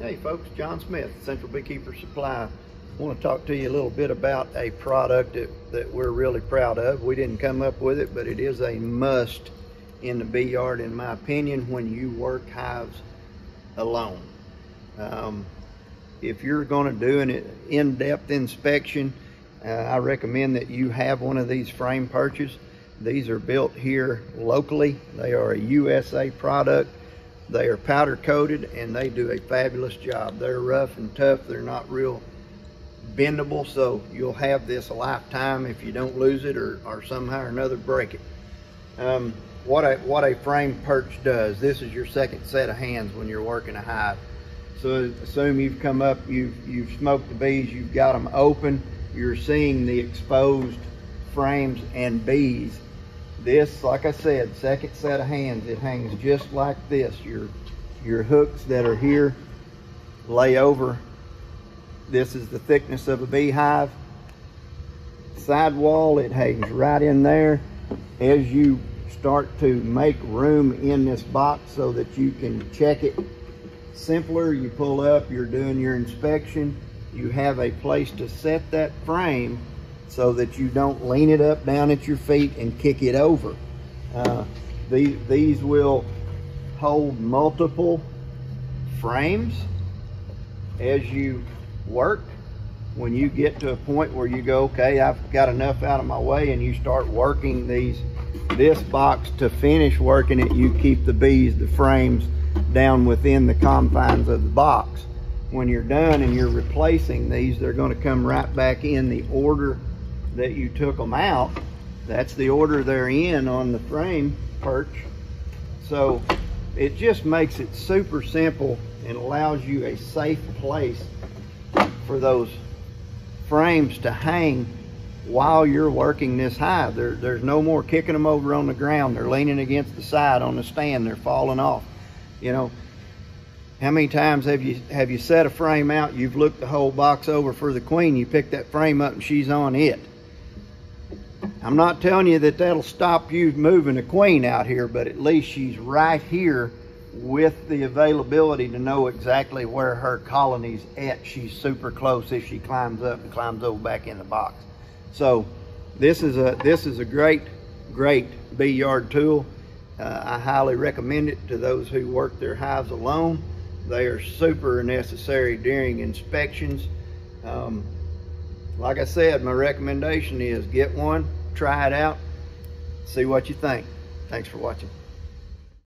Hey folks, John Smith, Central Beekeepers Supply. I want to talk to you a little bit about a product that we're really proud of. We didn't come up with it, but it is a must in the bee yard, in my opinion, when you work hives alone. If you're going to do an in-depth inspection, I recommend that you have one of these frame perches. These are built here locally. They are a USA product. They are powder coated and they do a fabulous job. They're rough and tough. They're not real bendable, so you'll have this a lifetime if you don't lose it or somehow or another break it. What a frame perch does, this is your second set of hands when you're working a hive. So assume you've come up, you've smoked the bees, you've got them open, you're seeing the exposed frames and bees. This, like I said, second set of hands, it hangs just like this. Your hooks that are here lay over. This is the thickness of a beehive. Sidewall, it hangs right in there. As you start to make room in this box so that you can check it simpler, you pull up, you're doing your inspection. You have a place to set that frame so that you don't lean it up down at your feet and kick it over. These will hold multiple frames as you work. When you get to a point where you go, okay, I've got enough out of my way, and you start working this box to finish working it, you keep the bees, the frames, down within the confines of the box. When you're done and you're replacing these, they're going to come right back in the order that you took them out. That's the order they're in on the frame perch. So it just makes it super simple and allows you a safe place for those frames to hang while you're working this hive. There's no more kicking them over on the ground. They're leaning against the side on the stand. They're falling off. You know, how many times have you set a frame out, you've looked the whole box over for the queen, you pick that frame up and she's on it. I'm not telling you that that'll stop you moving a queen out here, but at least she's right here with the availability to know exactly where her colony's at. She's super close if she climbs up and climbs over back in the box. So this is a great bee yard tool. I highly recommend it to those who work their hives alone. They are super necessary during inspections. Like I said, my recommendation is get one, try it out, see what you think. Thanks for watching.